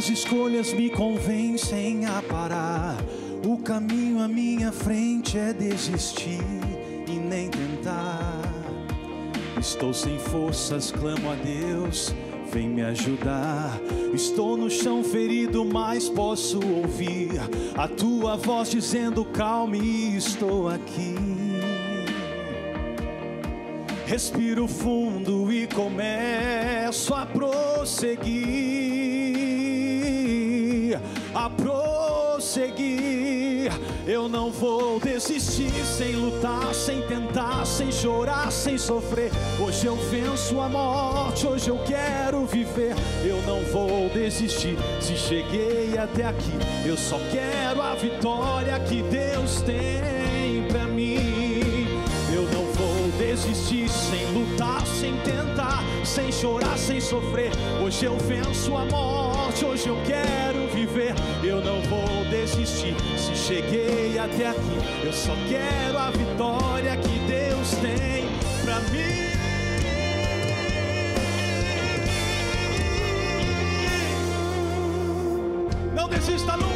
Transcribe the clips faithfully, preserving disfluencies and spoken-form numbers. As escolhas me convencem a parar. O caminho à minha frente é desistir e nem tentar. Estou sem forças, clamo a Deus, vem me ajudar. Estou no chão ferido, mas posso ouvir a tua voz dizendo: calme, estou aqui. Respiro fundo e começo a prosseguir, a prosseguir. Eu não vou desistir, sem lutar, sem tentar, sem chorar, sem sofrer. Hoje eu venço a morte, hoje eu quero viver. Eu não vou desistir, se cheguei até aqui, eu só quero a vitória que Deus tem pra mim. Eu não vou desistir, sem lutar, sem tentar, sem chorar, sem sofrer. Hoje eu venço a morte, hoje eu quero viver. Eu não vou desistir, se cheguei até aqui, eu só quero a vitória que Deus tem pra mim. Não desista nunca.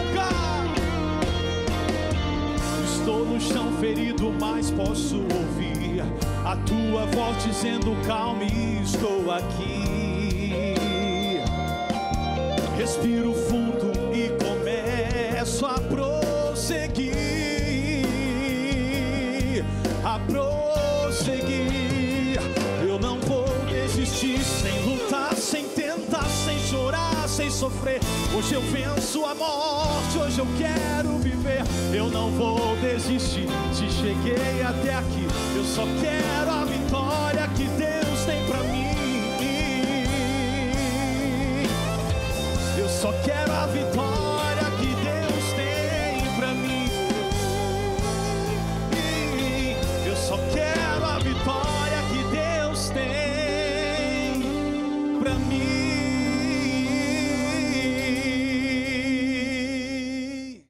Estou no chão ferido, mas posso ouvir a tua voz dizendo: calme, estou aqui. Respiro fundo e começo a prosseguir, a prosseguir. Eu não vou desistir, sem lutar, sem tentar, sem chorar, sem sofrer. Hoje eu venço a morte, hoje eu quero viver. Eu não vou desistir, se cheguei até aqui, eu só quero a vitória que Deus tem pra mim. Eu só quero a vitória.